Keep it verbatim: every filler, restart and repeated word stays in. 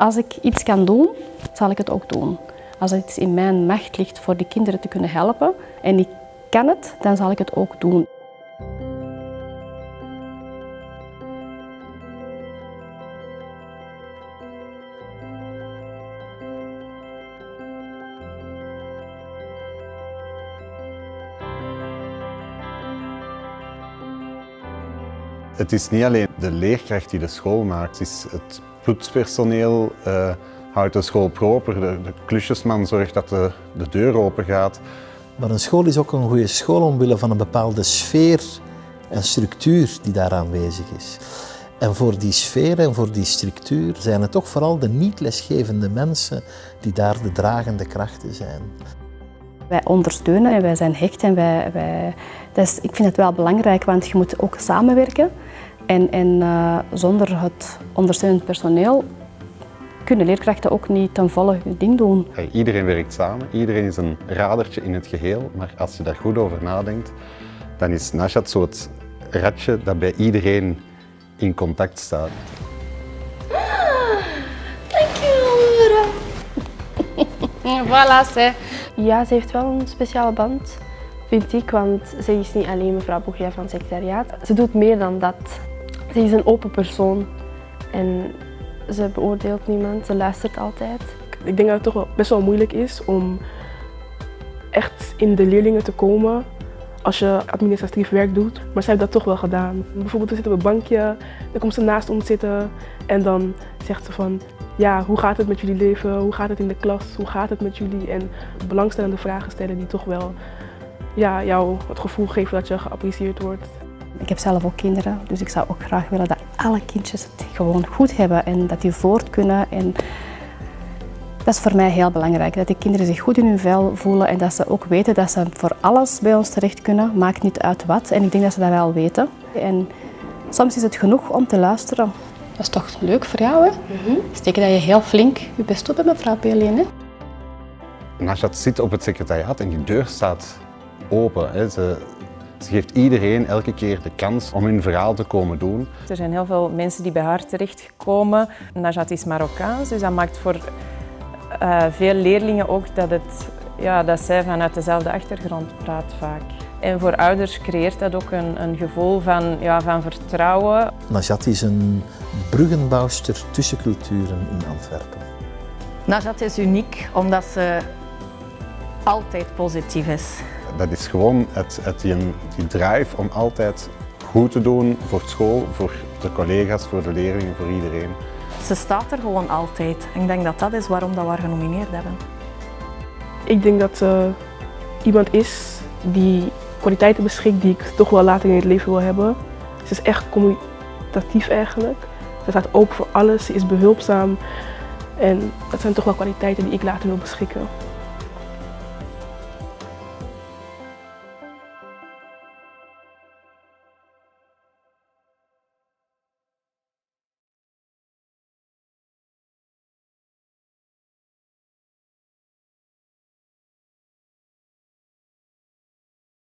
Als ik iets kan doen, zal ik het ook doen. Als het in mijn macht ligt voor die kinderen te kunnen helpen en ik kan het, dan zal ik het ook doen. Het is niet alleen de leerkracht die de school maakt, het is het poetspersoneel uh, houdt de school proper, de, de klusjesman zorgt dat de, de deur open gaat. Maar een school is ook een goede school omwille van een bepaalde sfeer en structuur die daar aanwezig is. En voor die sfeer en voor die structuur zijn het toch vooral de niet-lesgevende mensen die daar de dragende krachten zijn. Wij ondersteunen en wij zijn hecht en wij, wij... Dus ik vind het wel belangrijk, want je moet ook samenwerken. En, en uh, zonder het ondersteunend personeel kunnen leerkrachten ook niet ten volle hun ding doen. Ja, iedereen werkt samen, iedereen is een radertje in het geheel. Maar als je daar goed over nadenkt, dan is Nashat zo het ratje dat bij iedereen in contact staat. Dankjewel, Laura. Voilà, ze. Ja, ze heeft wel een speciale band, vind ik, want ze is niet alleen mevrouw Bougria van het secretariaat. Ze doet meer dan dat. Ze is een open persoon en ze beoordeelt niemand, ze luistert altijd. Ik denk dat het toch wel best wel moeilijk is om echt in de leerlingen te komen als je administratief werk doet, maar zij heeft dat toch wel gedaan. Bijvoorbeeld, we zitten op een bankje, dan komt ze naast ons zitten en dan zegt ze van ja, hoe gaat het met jullie leven, hoe gaat het in de klas, hoe gaat het met jullie, en belangstellende vragen stellen die toch wel ja, jou het gevoel geven dat je geapprecieerd wordt. Ik heb zelf ook kinderen, dus ik zou ook graag willen dat alle kindjes het gewoon goed hebben en dat die voort kunnen. En dat is voor mij heel belangrijk, dat de kinderen zich goed in hun vel voelen en dat ze ook weten dat ze voor alles bij ons terecht kunnen, maakt niet uit wat. En ik denk dat ze dat wel weten. En soms is het genoeg om te luisteren. Dat is toch leuk voor jou, hè? Mm-hmm. Steken dat je heel flink je best doet bij mevrouw P L één. Nashat zit op het secretariaat en die deur staat open. Hè? Ze, ze geeft iedereen elke keer de kans om hun verhaal te komen doen. Er zijn heel veel mensen die bij haar terechtkomen. Najat is Marokkaans, dus dat maakt voor uh, veel leerlingen ook dat, het, ja, dat zij vanuit dezelfde achtergrond praat vaak. En voor ouders creëert dat ook een, een gevoel van, ja, van vertrouwen. Najat is een bruggenbouwster tussen culturen in Antwerpen. Najat is uniek omdat ze altijd positief is. Dat is gewoon het, het, die, die drive om altijd goed te doen voor school, voor de collega's, voor de leerlingen, voor iedereen. Ze staat er gewoon altijd. Ik denk dat dat is waarom dat we haar genomineerd hebben. Ik denk dat ze uh, iemand is die kwaliteiten beschikt die ik toch wel later in het leven wil hebben. Ze is echt communicatief eigenlijk. Ze staat open voor alles, ze is behulpzaam. En dat zijn toch wel kwaliteiten die ik later wil beschikken.